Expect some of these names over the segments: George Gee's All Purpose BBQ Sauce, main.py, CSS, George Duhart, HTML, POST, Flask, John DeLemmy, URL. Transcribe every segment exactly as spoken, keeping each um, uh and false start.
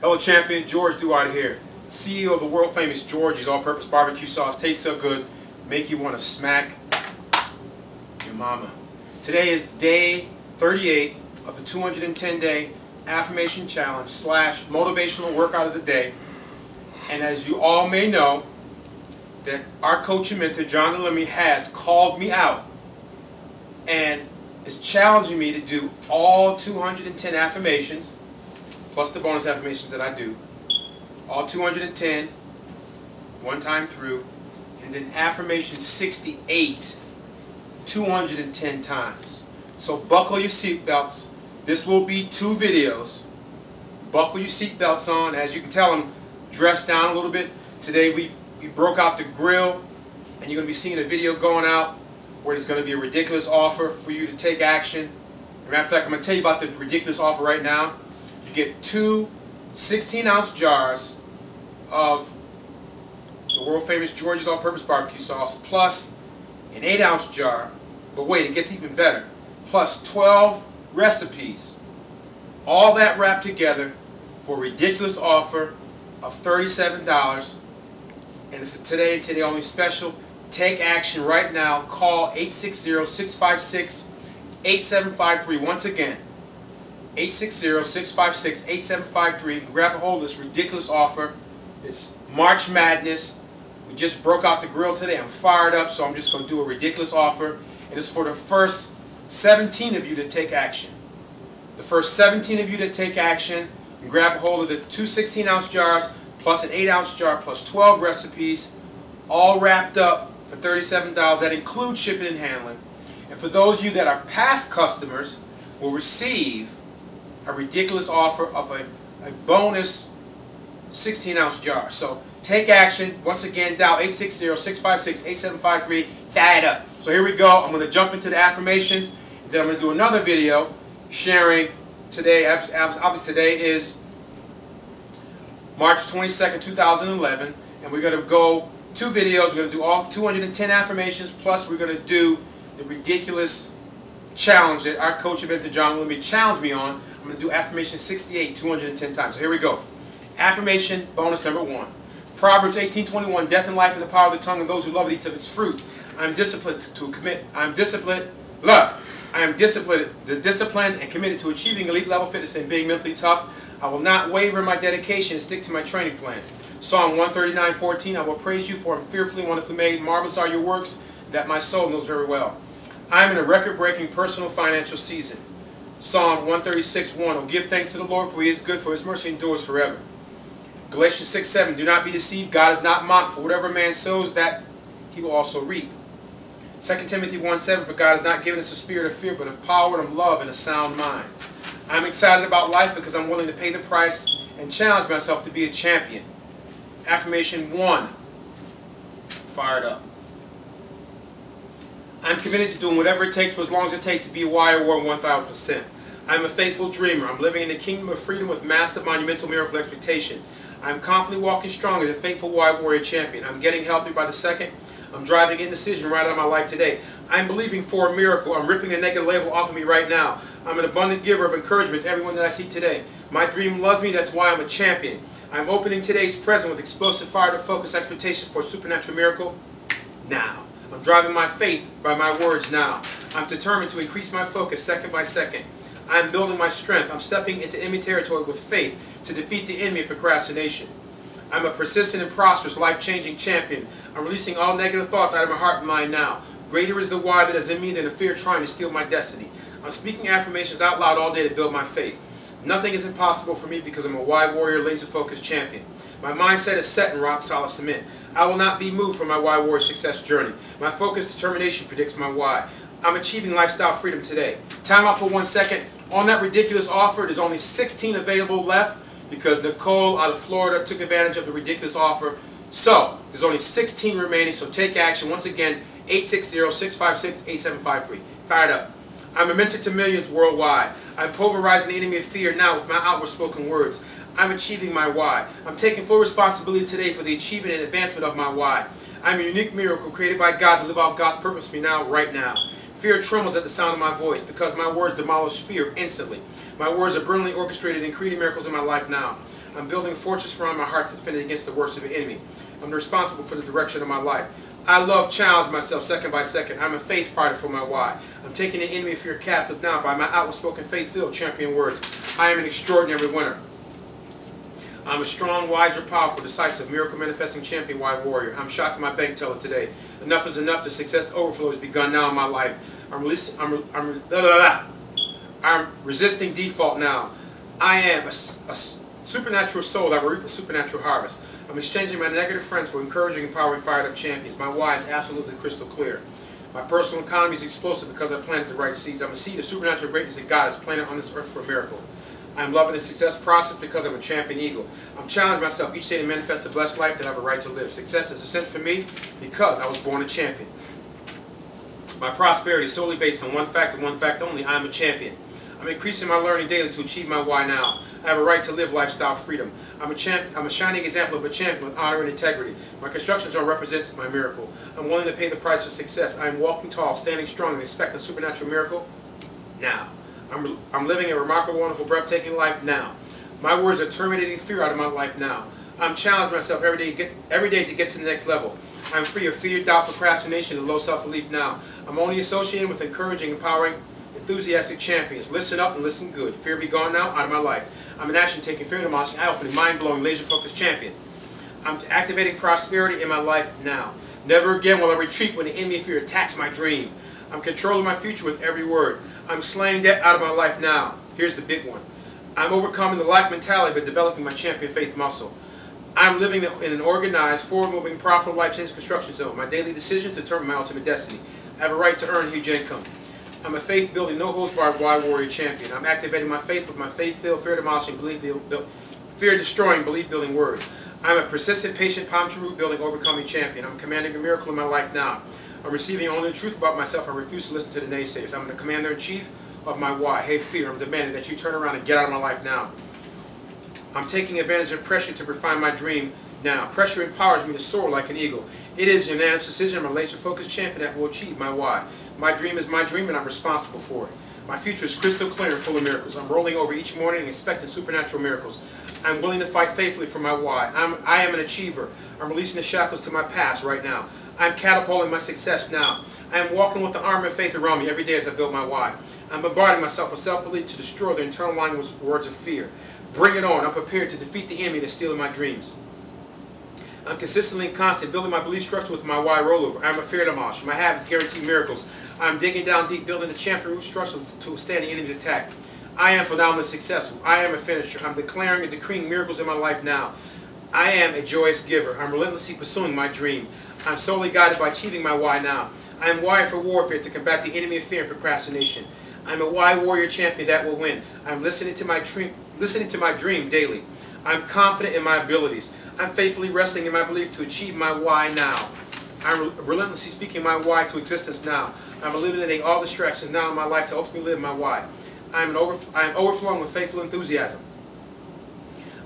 Hello champion, George Duhart here, C E O of the world famous George Gee's All Purpose B B Q Sauce. Tastes so good, make you want to smack your mama. Today is day thirty-eight of the two hundred ten day affirmation challenge slash motivational workout of the day. And as you all may know, that our coach and mentor John DeLemmy has called me out and is challenging me to do all two hundred ten affirmations plus the bonus affirmations that I do, all two hundred ten, one time through, and then affirmation sixty-eight, two hundred ten times. So buckle your seatbelts. This will be two videos. Buckle your seatbelts on. As you can tell, I'm dressed down a little bit. Today we, we broke out the grill, and you're going to be seeing a video going out where there's going to be a ridiculous offer for you to take action. As a matter of fact, I'm going to tell you about the ridiculous offer right now. You get two sixteen ounce jars of the world famous George Gee's All Purpose B B Q Sauce plus an eight ounce jar, but wait, it gets even better, plus twelve recipes. All that wrapped together for a ridiculous offer of thirty-seven dollars. And it's a today and today only special. Take action right now. Call eight six zero, six five six, eight seven five three. Once again, eight six zero, six five six, eight seven five three. Grab a hold of this ridiculous offer. It's March Madness. We just broke out the grill today. I'm fired up, so I'm just going to do a ridiculous offer. And it's for the first seventeen of you to take action. The first seventeen of you to take action and grab a hold of the two sixteen ounce jars plus an eight ounce jar plus twelve recipes, all wrapped up for thirty-seven dollars. That includes shipping and handling. And for those of you that are past customers, will receive a ridiculous offer of a, a bonus sixteen ounce jar. So take action. Once again, dial eight six zero, six five six, eight seven five three. Fire it up. So here we go. I'm going to jump into the affirmations. And then I'm going to do another video sharing today. Obviously today is March twenty-second, two thousand eleven. And we're going to go two videos. We're going to do all two hundred ten affirmations. Plus we're going to do the ridiculous challenge that our coach and mentor John DeLemmy challenged me on. I'm going to do affirmation sixty-eight, two hundred ten times. So here we go. Affirmation bonus number one. Proverbs eighteen twenty-one, death and life in the power of the tongue, and those who love it eats of its fruit. I am disciplined to commit. I am disciplined. Love. I am disciplined, the disciplined and committed to achieving elite level fitness and being mentally tough. I will not waver in my dedication and stick to my training plan. Psalm one thirty-nine, fourteen. I will praise you, for I am fearfully and wonderfully made. Marvelous are your works that my soul knows very well. I am in a record-breaking personal financial season. Psalm one thirty-six, one. Oh, give thanks to the Lord, for He is good, for His mercy endures forever. Galatians six, seven. Do not be deceived. God is not mocked. For whatever man sows, that he will also reap. Second Timothy one, seven. For God has not given us a spirit of fear, but of power and of love and a sound mind. I'm excited about life because I'm willing to pay the price and challenge myself to be a champion. Affirmation one. Fired up. I'm committed to doing whatever it takes for as long as it takes to be why I wore one thousand percent. I'm a faithful dreamer. I'm living in the kingdom of freedom with massive, monumental, miracle expectation. I'm confidently walking strong as a faithful wide warrior champion. I'm getting healthy by the second. I'm driving indecision right out of my life today. I'm believing for a miracle. I'm ripping the negative label off of me right now. I'm an abundant giver of encouragement to everyone that I see today. My dream loves me. That's why I'm a champion. I'm opening today's present with explosive, fired-up, focused expectation for a supernatural miracle now. I'm driving my faith by my words now. I'm determined to increase my focus second by second. I'm building my strength. I'm stepping into enemy territory with faith to defeat the enemy of procrastination. I'm a persistent and prosperous, life-changing champion. I'm releasing all negative thoughts out of my heart and mind now. Greater is the why that is in me than the fear trying to steal my destiny. I'm speaking affirmations out loud all day to build my faith. Nothing is impossible for me because I'm a wide warrior, laser-focused champion. My mindset is set in rock-solid cement. I will not be moved from my why warrior success journey. My focused determination predicts my why. I'm achieving lifestyle freedom today. Time out for one second. On that ridiculous offer, there's only sixteen available left because Nicole out of Florida took advantage of the ridiculous offer. So, there's only sixteen remaining, so take action. Once again, eight six zero, six five six, eight seven five three. Fire it up. I'm a mentor to millions worldwide. I'm pulverizing the enemy of fear now with my outward spoken words. I'm achieving my why. I'm taking full responsibility today for the achievement and advancement of my why. I'm a unique miracle created by God to live out God's purpose for me now, right now. Fear trembles at the sound of my voice because my words demolish fear instantly. My words are brilliantly orchestrated and creating miracles in my life now. I'm building a fortress around my heart to defend it against the worst of the enemy. I'm responsible for the direction of my life. I love challenge myself second by second. I'm a faith fighter for my why. I'm taking the enemy fear captive now by my outspoken faith-filled champion words. I am an extraordinary winner. I'm a strong, wiser, powerful, decisive, miracle-manifesting champion-wide warrior. I'm shocking my bank teller today. Enough is enough. The success overflow has begun now in my life. I'm releasing. I'm. I'm. Blah, blah, blah. I'm resisting default now. I am a, a supernatural soul that will reap a supernatural harvest. I'm exchanging my negative friends for encouraging, empowering, fired-up champions. My why is absolutely crystal clear. My personal economy is explosive because I planted the right seeds. I'm a seed of supernatural greatness that God has planted on this earth for a miracle. I'm loving the success process because I'm a champion eagle. I'm challenging myself each day to manifest a blessed life that I have a right to live. Success is a sense for me because I was born a champion. My prosperity is solely based on one fact and one fact only. I am a champion. I'm increasing my learning daily to achieve my why now. I have a right to live lifestyle freedom. I'm a, champ I'm a shining example of a champion with honor and integrity. My construction zone represents my miracle. I'm willing to pay the price for success. I am walking tall, standing strong, and expecting a supernatural miracle now. I'm, I'm living a remarkable, wonderful, breathtaking life now. My words are terminating fear out of my life now. I'm challenging myself every day, get, every day to get to the next level. I'm free of fear, doubt, procrastination, and low self-belief now. I'm only associating with encouraging, empowering, enthusiastic champions. Listen up and listen good. Fear be gone now, out of my life. I'm an action-taking, fear-demolishing, eye-opening, mind-blowing, laser-focused champion. I'm activating prosperity in my life now. Never again will I retreat when the enemy of fear attacks my dream. I'm controlling my future with every word. I'm slaying debt out of my life now. Here's the big one. I'm overcoming the lack mentality by developing my champion faith muscle. I'm living in an organized, forward-moving, profitable life-changing construction zone. My daily decisions determine my ultimate destiny. I have a right to earn huge income. I'm a faith-building, no-holds-barred, wide warrior champion. I'm activating my faith with my faith-filled, fear-demolishing, fear-destroying, belief-building word. I'm a persistent, patient, palm-tree-root-building, overcoming champion. I'm commanding a miracle in my life now. I'm receiving only the truth about myself. I refuse to listen to the naysayers. I'm the commander-in-chief of my why. Hey, fear, I'm demanding that you turn around and get out of my life now. I'm taking advantage of pressure to refine my dream now. Pressure empowers me to soar like an eagle. It is a unanimous decision. I'm a laser-focused champion that will achieve my why. My dream is my dream, and I'm responsible for it. My future is crystal clear and full of miracles. I'm rolling over each morning and expecting supernatural miracles. I'm willing to fight faithfully for my why. I'm, I am an achiever. I'm releasing the shackles to my past right now. I'm catapulting my success now. I am walking with the armor of faith around me every day as I build my why. I'm bombarding myself with self-belief to destroy the internal language words of fear. Bring it on. I'm prepared to defeat the enemy that's stealing my dreams. I'm consistently and constantly building my belief structure with my why rollover. I'm a fear demolisher. My habits guarantee miracles. I'm digging down deep, building the champion root structure to withstand the enemy's attack. I am phenomenally successful. I am a finisher. I'm declaring and decreeing miracles in my life now. I am a joyous giver. I'm relentlessly pursuing my dream. I'm solely guided by achieving my why now. I am wired for warfare to combat the enemy of fear and procrastination. I'm a why warrior champion that will win. I'm listening to my dream, listening to my dream daily. I'm confident in my abilities. I'm faithfully wrestling in my belief to achieve my why now. I'm relentlessly speaking my why to existence now. I'm eliminating all distractions now in my life to ultimately live my why. I'm an over, I'm overflowing with faithful enthusiasm.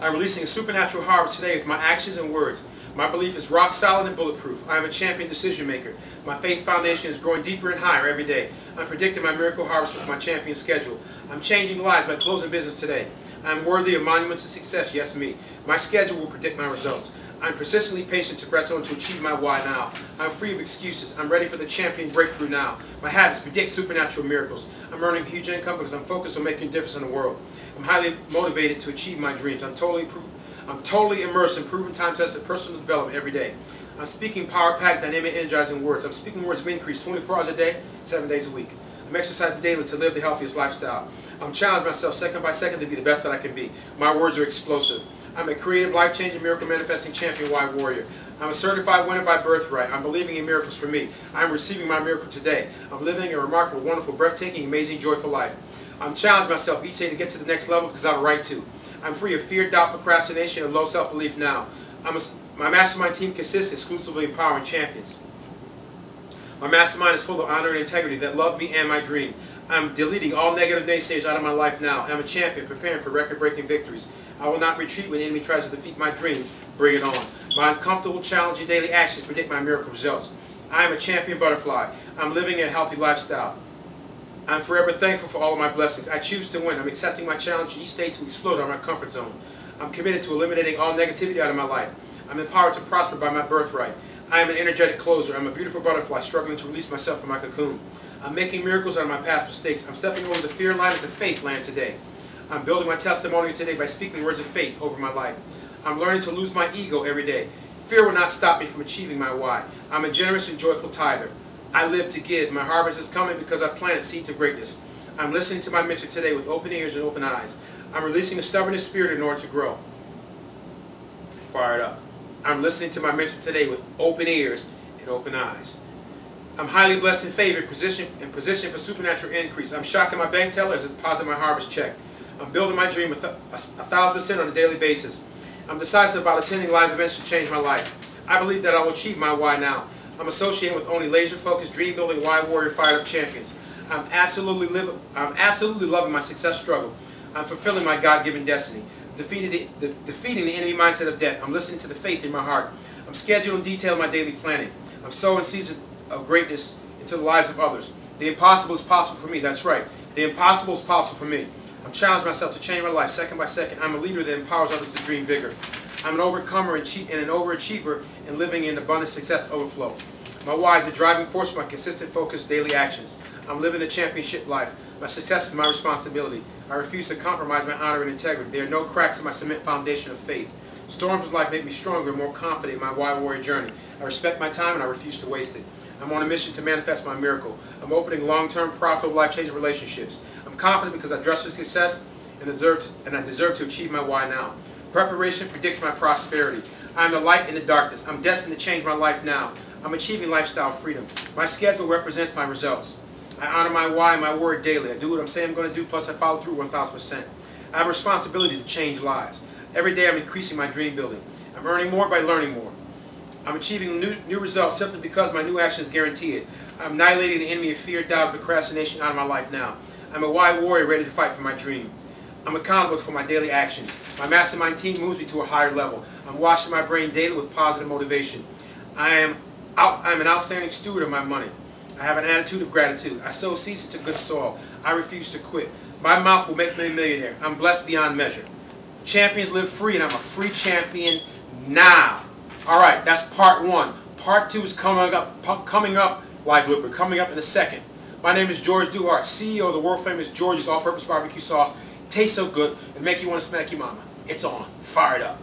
I'm releasing a supernatural harvest today with my actions and words. My belief is rock solid and bulletproof. I am a champion decision maker. My faith foundation is growing deeper and higher every day. I'm predicting my miracle harvest with my champion schedule. I'm changing lives by closing business today. I'm worthy of monuments of success, yes me. My schedule will predict my results. I'm persistently patient to press on to achieve my why now. I'm free of excuses. I'm ready for the champion breakthrough now. My habits predict supernatural miracles. I'm earning huge income because I'm focused on making a difference in the world. I'm highly motivated to achieve my dreams. I'm totally proof. I'm totally immersed in proven time-tested personal development every day. I'm speaking power-packed, dynamic, energizing words. I'm speaking words of increase twenty-four hours a day, seven days a week. I'm exercising daily to live the healthiest lifestyle. I'm challenging myself second by second to be the best that I can be. My words are explosive. I'm a creative, life-changing, miracle-manifesting champion-wide warrior. I'm a certified winner by birthright. I'm believing in miracles for me. I'm receiving my miracle today. I'm living a remarkable, wonderful, breathtaking, amazing, joyful life. I'm challenging myself each day to get to the next level because I have a right to. I'm free of fear, doubt, procrastination, and low self-belief now. I'm a, my mastermind team consists exclusively of empowering champions. My mastermind is full of honor and integrity that love me and my dream. I'm deleting all negative naysayers out of my life now. I'm a champion preparing for record-breaking victories. I will not retreat when the enemy tries to defeat my dream. Bring it on. My uncomfortable, challenging daily actions predict my miracle results. I am a champion butterfly. I'm living a healthy lifestyle. I'm forever thankful for all of my blessings. I choose to win. I'm accepting my challenge each day to explode out of my comfort zone. I'm committed to eliminating all negativity out of my life. I'm empowered to prosper by my birthright. I am an energetic closer. I'm a beautiful butterfly struggling to release myself from my cocoon. I'm making miracles out of my past mistakes. I'm stepping over the fear line into faith land today. I'm building my testimony today by speaking words of faith over my life. I'm learning to lose my ego every day. Fear will not stop me from achieving my why. I'm a generous and joyful tither. I live to give. My harvest is coming because I planted seeds of greatness. I'm listening to my mentor today with open ears and open eyes. I'm releasing a stubbornness spirit in order to grow. Fire it up. I'm listening to my mentor today with open ears and open eyes. I'm highly blessed and favored, positioned and positioned for supernatural increase. I'm shocking my bank teller as I deposit my harvest check. I'm building my dream a, th a, a thousand percent on a daily basis. I'm decisive about attending live events to change my life. I believe that I will achieve my why now. I'm associating with only laser-focused, dream-building, why warrior, fired-up champions. I'm absolutely living. I'm absolutely loving my success struggle. I'm fulfilling my God-given destiny. Defeating the, the, defeating the enemy mindset of debt. I'm listening to the faith in my heart. I'm scheduling detail my daily planning. I'm sowing seeds of greatness into the lives of others. The impossible is possible for me. That's right. The impossible is possible for me. I'm challenging myself to change my life second by second. I'm a leader that empowers others to dream bigger. I'm an overcomer and an overachiever and living in abundant success overflow. My why is a driving force for my consistent, focused daily actions. I'm living a championship life. My success is my responsibility. I refuse to compromise my honor and integrity. There are no cracks in my cement foundation of faith. Storms of life make me stronger and more confident in my why warrior journey. I respect my time and I refuse to waste it. I'm on a mission to manifest my miracle. I'm opening long-term, profitable, life-changing relationships. I'm confident because I dress for success and, deserve to, and I deserve to achieve my why now. Preparation predicts my prosperity. I'm the light in the darkness. I'm destined to change my life now. I'm achieving lifestyle freedom. My schedule represents my results. I honor my why and my word daily. I do what I'm saying I'm going to do, plus I follow through one thousand percent. I have a responsibility to change lives. Every day I'm increasing my dream building. I'm earning more by learning more. I'm achieving new, new results simply because my new action is guaranteed. I'm annihilating the enemy of fear, doubt, and procrastination out of my life now. I'm a why warrior ready to fight for my dream. I'm accountable for my daily actions. My mastermind team moves me to a higher level. I'm washing my brain daily with positive motivation. I am, out, I am an outstanding steward of my money. I have an attitude of gratitude. I sow seeds into good soil. I refuse to quit. My mouth will make me a millionaire. I'm blessed beyond measure. Champions live free, and I'm a free champion now. All right, that's part one. Part two is coming up, coming up, live blooper, coming up in a second. My name is George Duhart, C E O of the world-famous George's All Purpose B B Q Sauce. Tastes so good, and make you want to smack your mama. It's on. Fire it up.